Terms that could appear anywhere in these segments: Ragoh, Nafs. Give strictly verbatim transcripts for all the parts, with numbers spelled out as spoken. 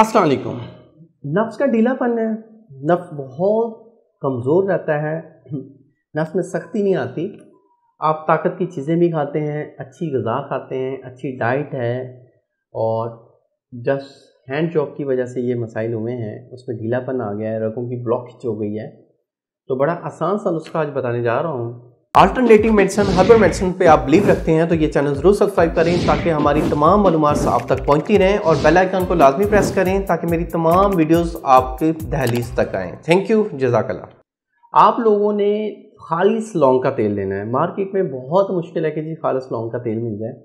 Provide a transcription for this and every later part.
अस्सलाम वालेकुम। नफ्स का ढीलापन है, नफ्स बहुत कमज़ोर रहता है, नफ्स में सख्ती नहीं आती। आप ताकत की चीज़ें भी खाते हैं, अच्छी ग़िज़ा खाते हैं, अच्छी डाइट है, और जस्ट हैंड जॉब की वजह से ये मसाइल हुए हैं, उसमें ढीलापन आ गया है, रगों की ब्लॉकेज हो गई है। तो बड़ा आसान सा नुस्खा आज बताने जा रहा हूँ। अल्टरनेटिव मेडिसिन, हर्बल मेडिसिन पे आप बिलीव रखते हैं तो ये चैनल ज़रूर सब्सक्राइब करें ताकि हमारी तमाम मालूमात आप तक पहुंचती रहें, और बेल आइकन को लाजमी प्रेस करें ताकि मेरी तमाम वीडियोस आपके दहलीज तक आएँ। थैंक यू, जज़ाकल्लाह। आप लोगों ने खालिस लौंग का तेल लेना है। मार्केट में बहुत मुश्किल है कि जी खालिस लौंग का तेल मिल जाए।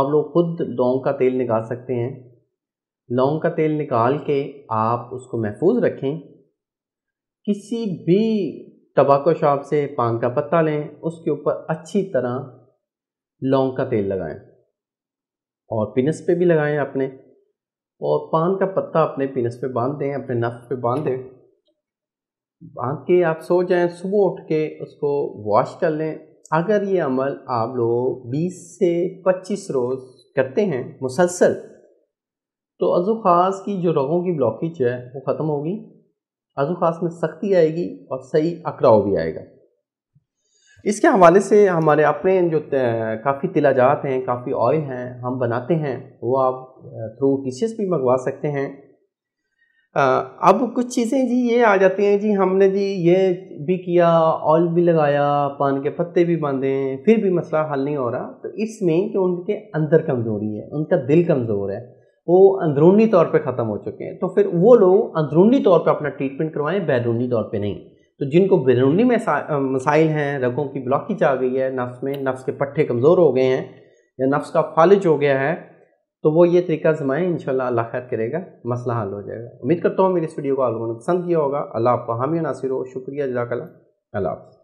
आप लोग खुद लौंग का तेल निकाल सकते हैं। लौंग का तेल निकाल के आप उसको महफूज रखें। किसी भी टबाको शॉप से पान का पत्ता लें, उसके ऊपर अच्छी तरह लौंग का तेल लगाएं, और पीनस पे भी लगाएं अपने, और पान का पत्ता अपने पीनस पे बांध दें, अपने नफ्स पे बांध दें। बांध के आप सो जाएं, सुबह उठ के उसको वॉश कर लें। अगर ये अमल आप लोग बीस से पच्चीस रोज़ करते हैं मुसलसल, तो अज़ु ख़ास की जो रगों की ब्लॉकेज है वो ख़त्म होगी, आज़ू खास में सख्ती आएगी, और सही अकड़ाव भी आएगा। इसके हवाले से हमारे अपने जो काफ़ी तिलाजात हैं, काफ़ी ऑयल हैं, हम बनाते हैं, वो आप थ्रू टीशर्स भी मंगवा सकते हैं। अब कुछ चीज़ें जी ये आ जाती हैं जी, हमने जी ये भी किया, ऑयल भी लगाया, पान के पत्ते भी बांधे, फिर भी मसला हल नहीं हो रहा। तो इसमें कि उनके अंदर कमज़ोरी है, उनका दिल कमज़ोर है, वो अंदरूनी तौर पे ख़त्म हो चुके हैं। तो फिर वो लोग अंदरूनी तौर पे अपना ट्रीटमेंट करवाएं, बैरूनी तौर पे नहीं। तो जिनको बैरूनी में मसाइल हैं, रगों की ब्लॉकेज आ गई है, नफ्स में नफ्स के पट्टे कमज़ोर हो गए हैं, या नफ्स का फालिज हो गया है, तो वो ये तरीका आजमाएं। इंशाल्लाह अल्लाह खैर करेगा, मसला हल हो जाएगा। उम्मीद करता हूँ मेरी इस वीडियो को आप लोगों ने पसंद किया होगा। अल्लाह आपका हामी नासिर हो। शुक्रिया, जज़ाकल्लाह। अल्लाह।